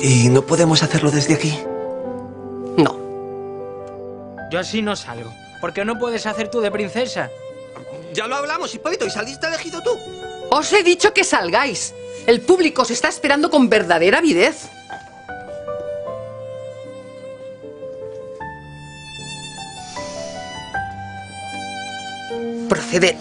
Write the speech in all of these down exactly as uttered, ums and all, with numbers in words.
¿Y no podemos hacerlo desde aquí? No. Yo así no salgo. ¿Por qué no puedes hacer tú de princesa? Ya lo hablamos, Hipólito, y saliste elegido tú. Os he dicho que salgáis. El público os está esperando con verdadera avidez. Proceded.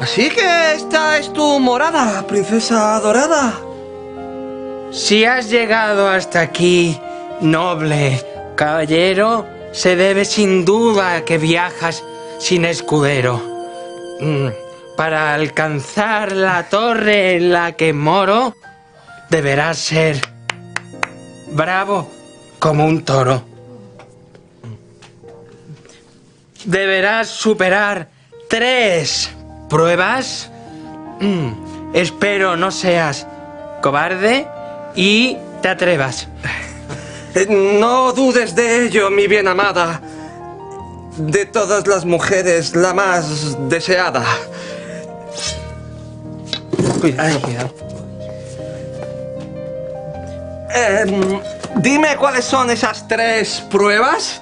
Así que esta es tu morada, princesa dorada. Si has llegado hasta aquí, noble caballero, se debe sin duda a que viajas sin escudero. Para alcanzar la torre en la que moro, deberás ser bravo como un toro. Deberás superar tres pruebas. Espero no seas cobarde y te atrevas. No dudes de ello, mi bien amada. De todas las mujeres, la más deseada. Cuidado, cuidado. Eh, dime cuáles son esas tres pruebas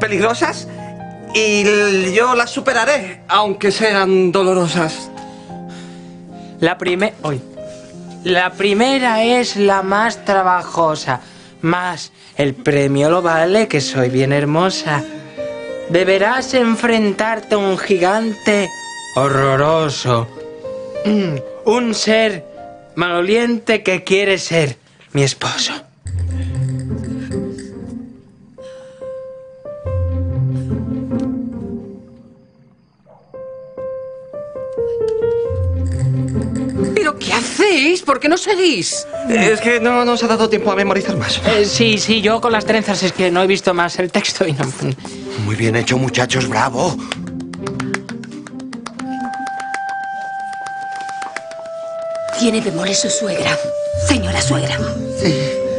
peligrosas y yo las superaré, aunque sean dolorosas. La primera... La primera es la más trabajosa, más el premio lo vale que soy bien hermosa. Deberás enfrentarte a un gigante horroroso, un ser maloliente que quiere ser mi esposo. ¿Pero qué hacéis? ¿Por qué no seguís? Es que no nos ha dado tiempo a memorizar más. Eh, sí, sí, yo con las trenzas es que no he visto más el texto y no... Muy bien hecho, muchachos, bravo. Tiene bemoles su suegra. Señora suegra. Sí.